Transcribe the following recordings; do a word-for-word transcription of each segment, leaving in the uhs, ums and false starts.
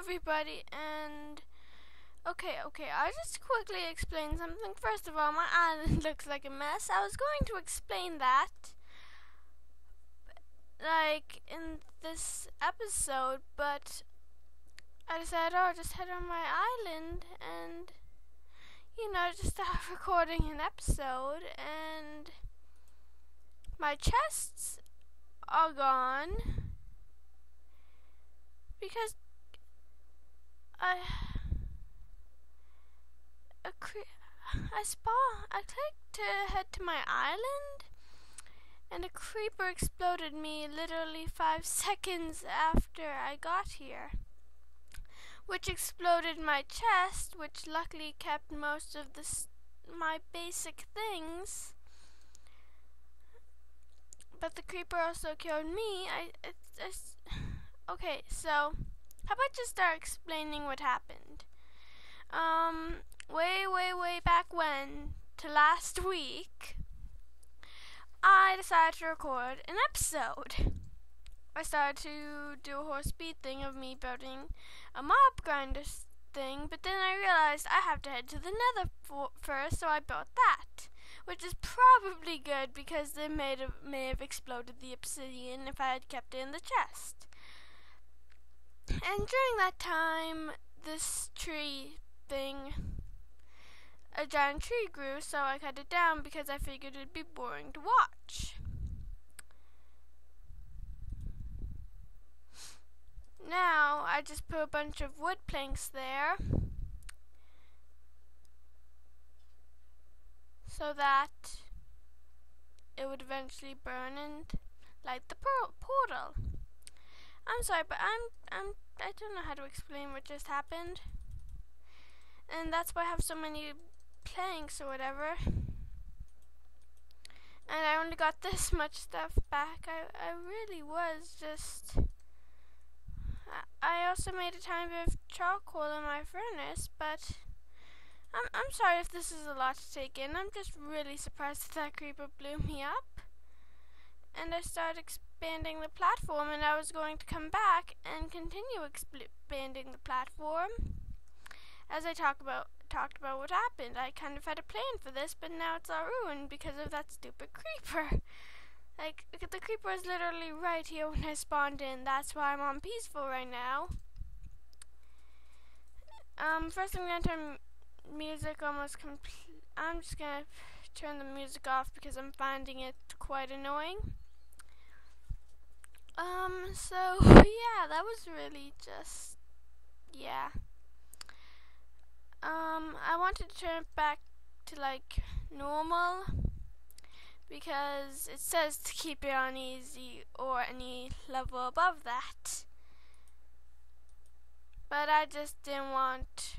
everybody, and okay, okay, I'll just quickly explain something. First of all, my island looks like a mess. I was going to explain that, like, in this episode, but I decided, oh, I'll just head on my island, and, you know, just start recording an episode, and my chests are gone, because I, I, I spawned, I clicked to head to my island, and a creeper exploded me literally five seconds after I got here, which exploded my chest, which luckily kept most of the s my basic things. But the creeper also killed me. I, I, I, okay, so how about just start explaining what happened? Um, way, way, way back when, to last week, I decided to record an episode. I started to do a whole speed thing of me building a mob grinder thing, but then I realized I have to head to the Nether for first, so I built that. Which is probably good because they may have, may have exploded the obsidian if I had kept it in the chest. And during that time, this tree thing, a giant tree grew, so I cut it down because I figured it'd be boring to watch. Now, I just put a bunch of wood planks there, so that it would eventually burn and light the portal. I'm sorry, but I'm I'm I don't know how to explain what just happened, and that's why I have so many planks or whatever. And I only got this much stuff back. I I really was just. I, I also made a tiny bit of charcoal in my furnace, but. I'm, I'm sorry if this is a lot to take in. I'm just really surprised that that creeper blew me up. And I started expanding the platform, and I was going to come back and continue expanding the platform. As I talk about, talked about what happened, I kind of had a plan for this, but now it's all ruined because of that stupid creeper. Like, the creeper was literally right here when I spawned in. That's why I'm on peaceful right now. Um, first I'm going to turn music almost complete. I'm just gonna turn the music off because I'm finding it quite annoying. Um, so yeah, that was really just, yeah. Um, I wanted to turn it back to like normal because it says to keep it on easy or any level above that. But I just didn't want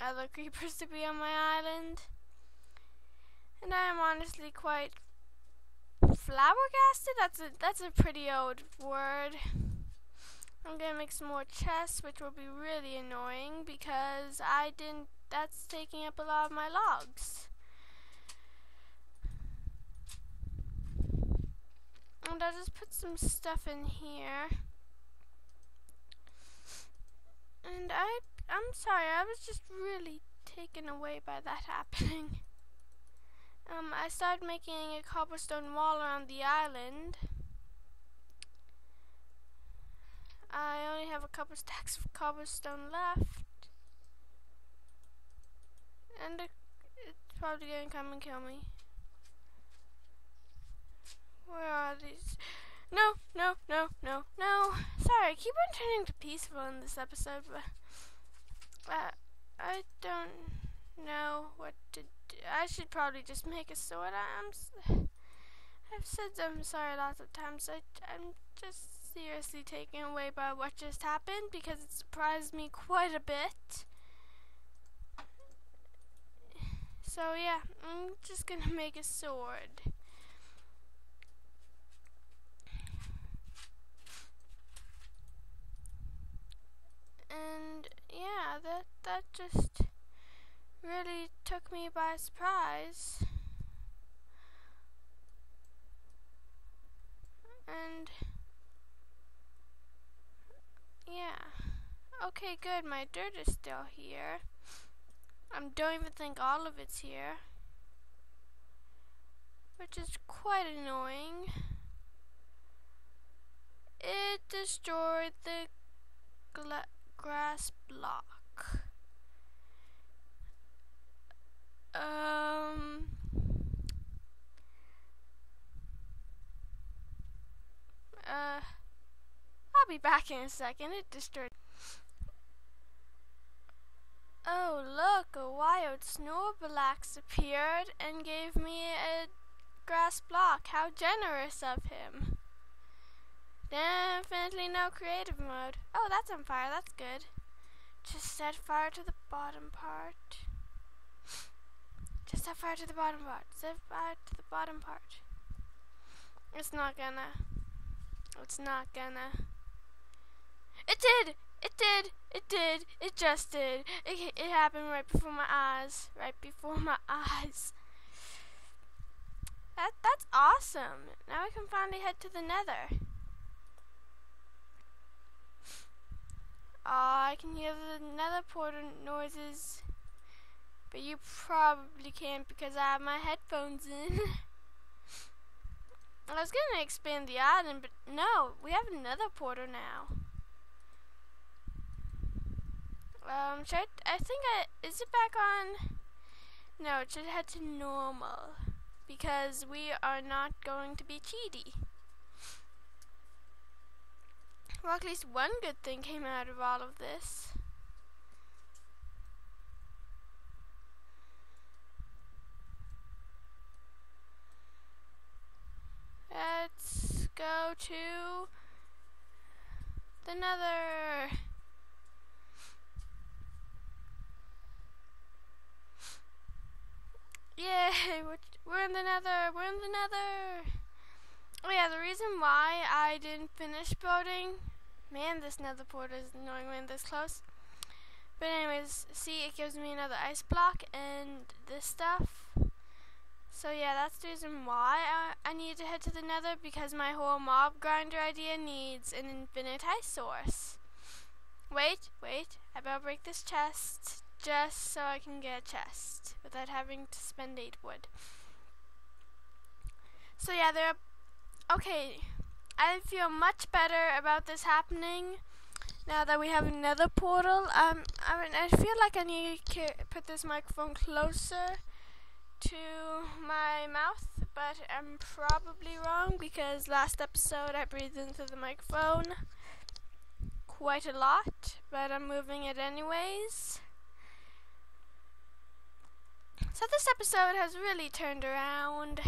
other creepers to be on my island, and I am honestly quite flabbergasted. That's a that's a pretty old word. I'm gonna make some more chests, which will be really annoying because I didn't. That's taking up a lot of my logs, and I'll just put some stuff in here. And I. I'm sorry, I was just really taken away by that happening. Um, I started making a cobblestone wall around the island. I only have a couple stacks of cobblestone left. And it, it's probably gonna come and kill me. Where are these? No, no, no, no, no. Sorry, I keep on turning to peaceful in this episode, but... Uh, I don't know what to do. I should probably just make a sword. I, I'm s I've said I'm sorry lots of times. I, I'm just seriously taken away by what just happened because it surprised me quite a bit. So yeah, I'm just gonna make a sword. And yeah, that that just really took me by surprise. And yeah, okay, Okay, good, my dirt is still here. I don't even think all of it's here, which is quite annoying. It destroyed the gla grass block. Um, uh, I'll be back in a second. It destroyed. Oh, look, a wild snorlax appeared and gave me a grass block. How generous of him. Definitely no creative mode. Oh, that's on fire. That's good. Just set fire to the bottom part. Just set fire to the bottom part. Set fire to the bottom part. It's not gonna. It's not gonna. It did! It did! It did! It just did! It, it happened right before my eyes. Right before my eyes. That That's awesome. Now we can finally head to the Nether. Aw, oh, I can hear the Nether portal noises. But you probably can't because I have my headphones in. I was gonna expand the island, but no, we have another portal now. Um, should I, I think I, is it back on? No, it should head to normal because we are not going to be cheaty. Well, at least one good thing came out of all of this. Let's go to the Nether. Yay, we're in the Nether, we're in the Nether. Oh yeah, the reason why I didn't finish building, man, this Nether portal is annoying when this close. But anyways, see, it gives me another ice block and this stuff. So yeah, that's the reason why I, I needed to head to the Nether, because my whole mob grinder idea needs an infinite ice source. Wait, wait, I better break this chest. Just so I can get a chest without having to spend eight wood. So yeah, there are, okay, I feel much better about this happening now that we have another portal. Um, I mean, I feel like I need to put this microphone closer to my mouth, but I'm probably wrong because last episode I breathed into the microphone quite a lot, but I'm moving it anyways. So this episode has really turned around.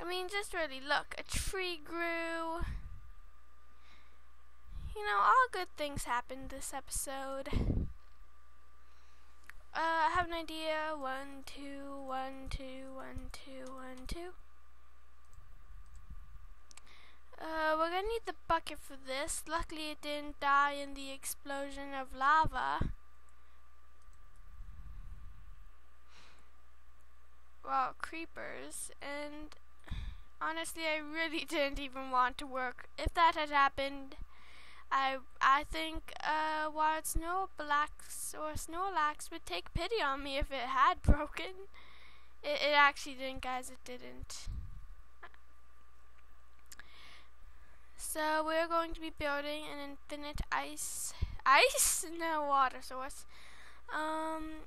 I mean, just really look, a tree grew. You know, all good things happened this episode. Uh, I have an idea. One, two, one, two, one, two, one, two. Uh, we're gonna need the bucket for this. Luckily it didn't die in the explosion of lava. Well, creepers, and honestly I really didn't even want to work. If that had happened, I I think uh, Wild Snorlax or Snorlax would take pity on me if it had broken. It, it actually didn't, guys, it didn't. So we're going to be building an infinite ice, ice, no water source. Um,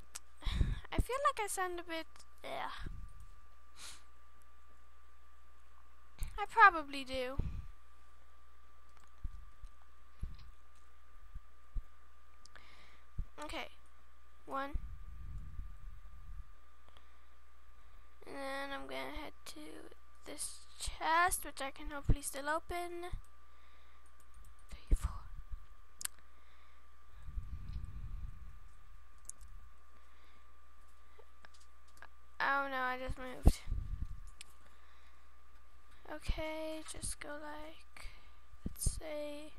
I feel like I sound a bit, yeah. I probably do. Okay, one. And then I'm gonna head to this chest, which I can hopefully still open. Three, four. Oh no, I just moved. Okay, just go like, let's say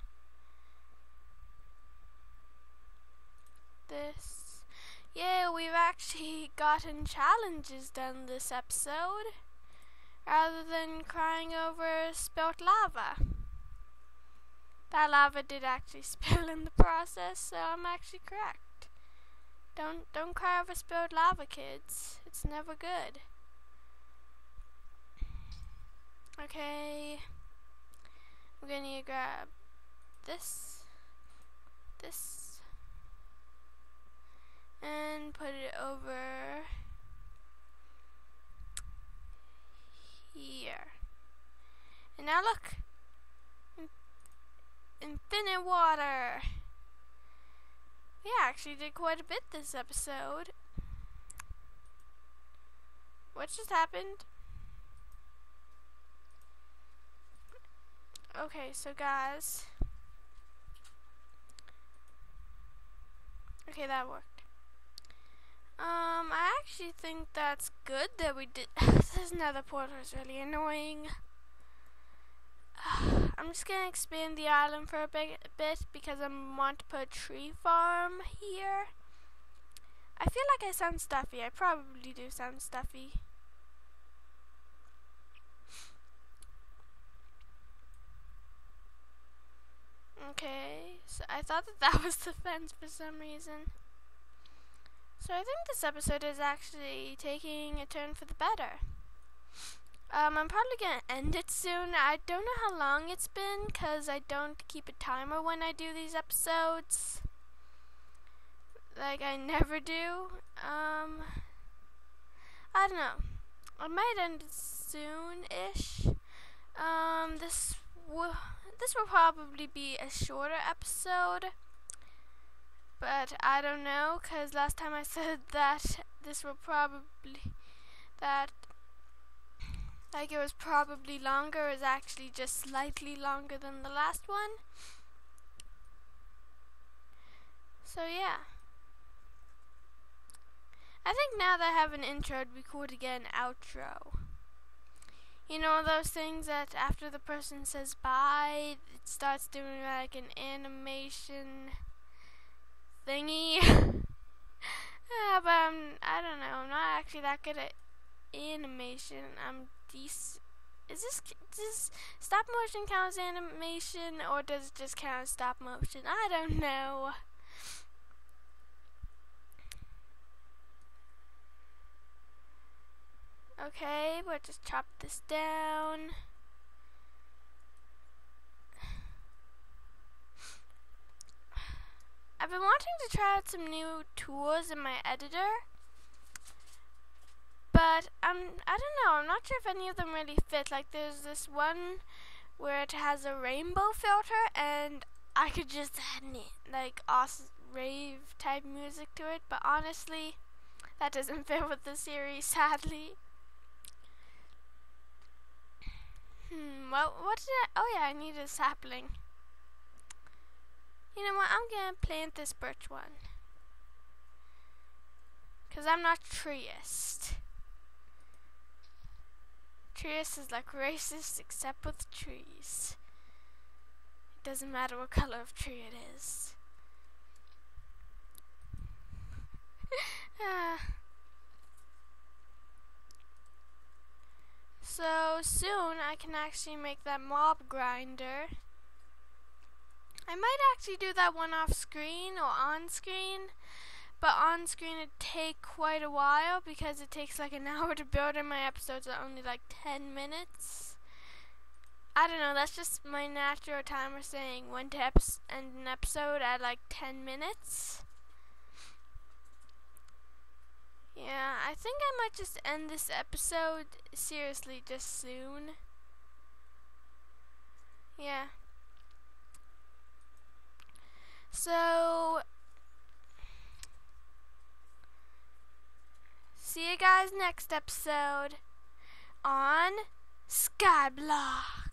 this. Yeah, we've actually gotten challenges done this episode, rather than crying over spilt lava. That lava did actually spill in the process, so I'm actually correct. Don't don't cry over spilled lava, kids. It's never good. Okay. We're gonna need to grab this, this, and put it over here. And now look, in infinite water. We actually did quite a bit this episode. What just happened? Okay, so guys, okay, that worked. Um, I actually think that's good that we did. This nether portal is really annoying. I'm just gonna expand the island for a bit, a bit because I want to put a tree farm here. I feel like I sound stuffy. I probably do sound stuffy. Okay, so I thought that that was the fence for some reason. So I think this episode is actually taking a turn for the better. Um, I'm probably going to end it soon. I don't know how long it's been because I don't keep a timer when I do these episodes. Like, I never do. Um, I don't know. I might end it soon-ish. Um, this... W This will probably be a shorter episode, but I don't know, because last time I said that this will probably, that, like it was probably longer, is actually just slightly longer than the last one. So yeah. I think now that I have an intro, it'd be cool to get an outro. You know those things that after the person says bye, it starts doing like an animation thingy. Yeah, but I'm, I don't know. I'm not actually that good at animation. I'm dec- Is this does stop motion count as animation, or does it just count as stop motion? I don't know. Okay, we'll just chop this down. I've been wanting to try out some new tools in my editor, but I'm, I don't know, I'm not sure if any of them really fit. Like there's this one where it has a rainbow filter and I could just add like awesome rave type music to it, but honestly, that doesn't fit with the series, sadly. Hmm, well, what did I... Oh, yeah, I need a sapling. You know what? I'm going to plant this birch one. Because I'm not treeist. Treeist is like racist, except with trees. It doesn't matter what color of tree it is. Ah. So soon I can actually make that mob grinder. I might actually do that one off screen or on screen, but on screen it'd take quite a while because it takes like an hour to build and my episodes are only like ten minutes. I don't know, that's just my natural timer saying when to end an episode at like ten minutes. Yeah, I think I might just end this episode seriously just soon. Yeah. So, see you guys next episode on SkyBlock.